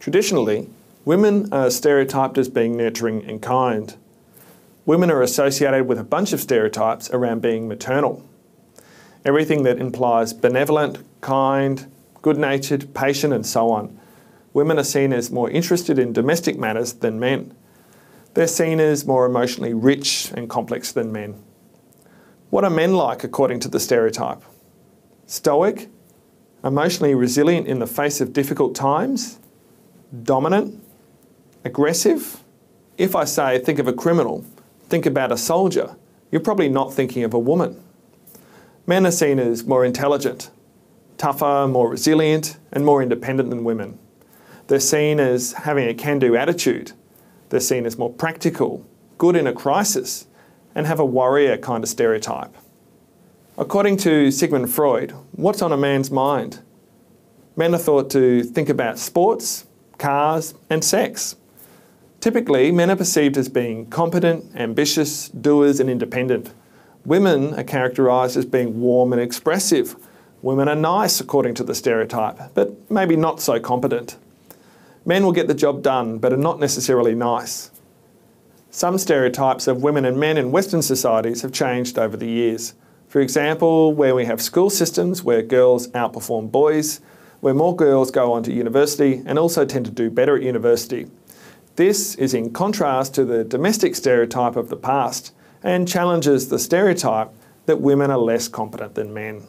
Traditionally, women are stereotyped as being nurturing and kind. Women are associated with a bunch of stereotypes around being maternal. Everything that implies benevolent, kind, good-natured, patient, and so on. Women are seen as more interested in domestic matters than men. They're seen as more emotionally rich and complex than men. What are men like according to the stereotype? Stoic, emotionally resilient in the face of difficult times, dominant, aggressive. If I say, think of a criminal, think about a soldier, you're probably not thinking of a woman. Men are seen as more intelligent, tougher, more resilient, and more independent than women. They're seen as having a can-do attitude. They're seen as more practical, good in a crisis, and have a warrior kind of stereotype. According to Sigmund Freud, what's on a man's mind? Men are thought to think about sports, cars, and sex. Typically, men are perceived as being competent, ambitious, doers, and independent. Women are characterised as being warm and expressive. Women are nice according to the stereotype, but maybe not so competent. Men will get the job done, but are not necessarily nice. Some stereotypes of women and men in Western societies have changed over the years. For example, where we have school systems where girls outperform boys, where more girls go on to university and also tend to do better at university. This is in contrast to the domestic stereotype of the past and challenges the stereotype that women are less competent than men.